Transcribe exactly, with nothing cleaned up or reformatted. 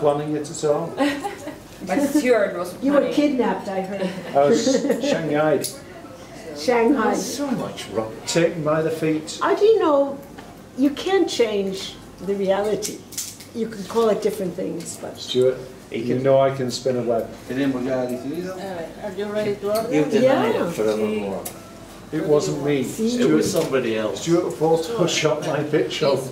planning it at all? But Stuart was planning. You were kidnapped, I heard. I was Shanghai. Shanghai. There's so much wrong. Taken by the feet. I do know you can't change the reality. You can call it different things, but... Stuart, you know I can spin a web. Are you ready to order? You've denied it forevermore. It wasn't me. It was somebody else. Stuart Falls shot my bitch off.